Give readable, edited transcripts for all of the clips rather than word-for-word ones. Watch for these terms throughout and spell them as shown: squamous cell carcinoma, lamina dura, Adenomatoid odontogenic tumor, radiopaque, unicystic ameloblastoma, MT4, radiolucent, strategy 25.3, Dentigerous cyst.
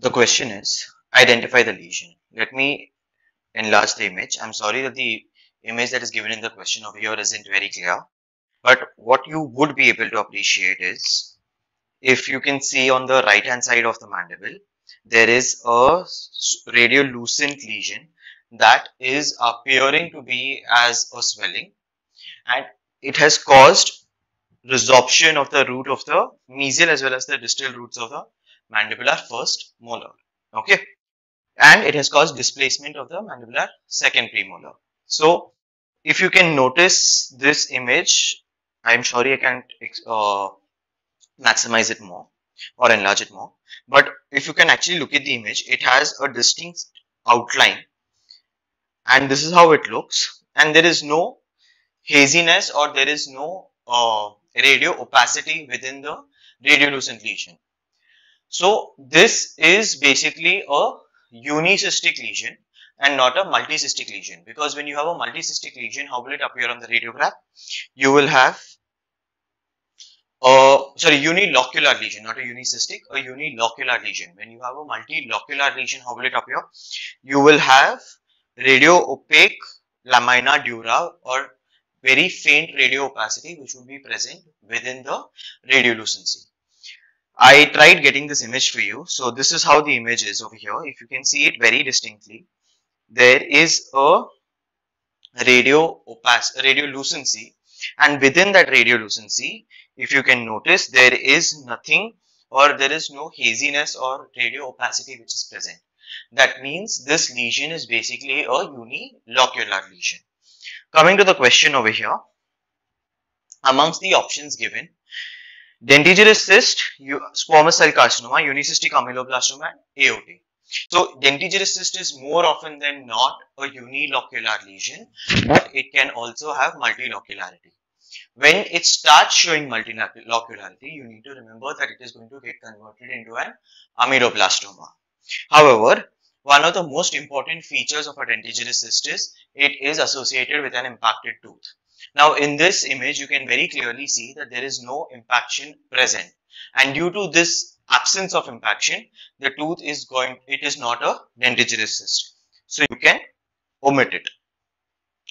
The question is, identify the lesion. Let me enlarge the image. I'm sorry that the image that is given in the question over here isn't very clear, but what you would be able to appreciate is, if you can see on the right hand side of the mandible, there is a radiolucent lesion that is appearing to be as a swelling, and it has caused resorption of the root of the mesial as well as the distal roots of the mandibular first molar, okay, and it has caused displacement of the mandibular second premolar. So if you can notice this image, I'm sorry I can't maximize it more or enlarge it more, but if you can actually look at the image, it has a distinct outline, and this is how it looks, and there is no haziness or there is no radio opacity within the radiolucent lesion. So this is basically a unicystic lesion and not a multicystic lesion, because when you have a multicystic lesion, how will it appear on the radiograph? You will have unilocular lesion, not a unicystic, a unilocular lesion. When you have a multilocular lesion, how will it appear? You will have radio-opaque lamina dura or very faint radio opacity which would be present within the radiolucency. I tried getting this image for you. So this is how the image is over here. If you can see it very distinctly, there is a radiolucency, and within that radiolucency, if you can notice, there is nothing or there is no haziness or radio opacity which is present. That means this lesion is basically a unilocular lesion. Coming to the question over here, amongst the options given, dentigerous cyst, squamous cell carcinoma, unicystic ameloblastoma, and AOT. So dentigerous cyst is more often than not a unilocular lesion, but it can also have multilocularity. When it starts showing multilocularity, you need to remember that it is going to get converted into an ameloblastoma. However, one of the most important features of a dentigerous cyst is it is associated with an impacted tooth. Now, in this image, you can very clearly see that there is no impaction present, and due to this absence of impaction, the tooth is not a dentigerous cyst, so you can omit it.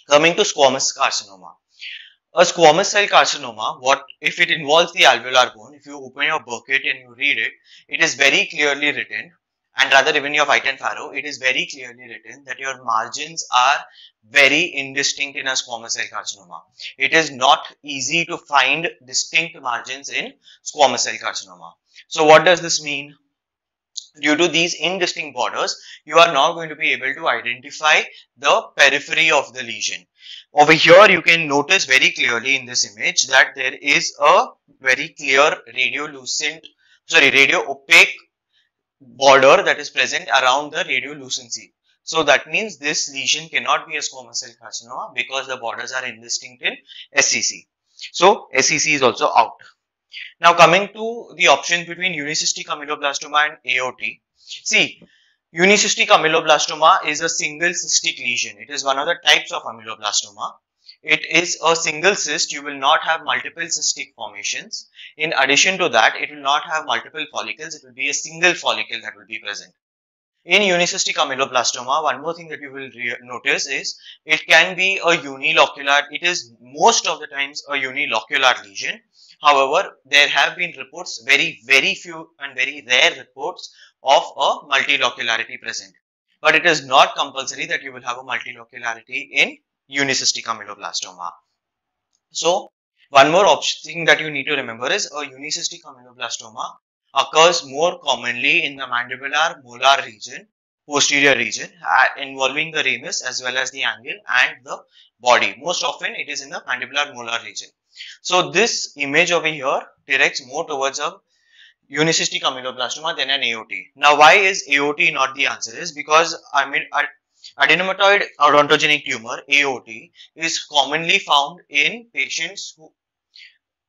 Coming to squamous carcinoma, a squamous cell carcinoma, what if it involves the alveolar bone? If you open your booklet and you read it, it is very clearly written. And rather, even your White and Farrow, it is very clearly written that your margins are very indistinct in a squamous cell carcinoma. It is not easy to find distinct margins in squamous cell carcinoma. So what does this mean? Due to these indistinct borders, you are not going to be able to identify the periphery of the lesion. Over here, you can notice very clearly in this image that there is a very clear radio opaque border that is present around the radiolucency. So that means this lesion cannot be a squamous cell carcinoma because the borders are indistinct in SCC. So SCC is also out. Now coming to the options between unicystic ameloblastoma and AOT. See, unicystic ameloblastoma is a single cystic lesion. It is one of the types of ameloblastoma. It is a single cyst. You will not have multiple cystic formations. In addition to that, it will not have multiple follicles. It will be a single follicle that will be present. In unicystic ameloblastoma, one more thing that you will notice is it can be a unilocular. It is most of the times a unilocular lesion. However, there have been reports, very few and very rare reports of a multilocularity present. But it is not compulsory that you will have a multilocularity in unicystic ameloblastoma. So one more thing that you need to remember is a unicystic ameloblastoma occurs more commonly in the mandibular molar region, posterior region, involving the ramus as well as the angle and the body. Most often it is in the mandibular molar region. So this image over here directs more towards a unicystic ameloblastoma than an AOT. Now why is AOT not the answer? Is because adenomatoid odontogenic tumor, AOT, is commonly found in patients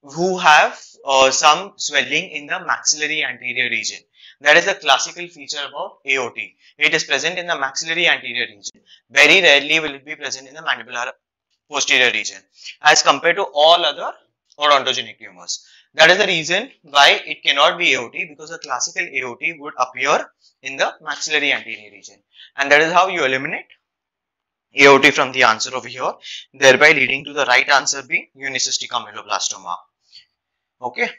who have some swelling in the maxillary anterior region. That is the classical feature about AOT. It is present in the maxillary anterior region. Very rarely will it be present in the mandibular posterior region as compared to all other odontogenic tumors. That is the reason why it cannot be AOT, because a classical AOT would appear in the maxillary anterior region, and that is how you eliminate AOT from the answer over here, thereby leading to the right answer being unicystic ameloblastoma. Okay,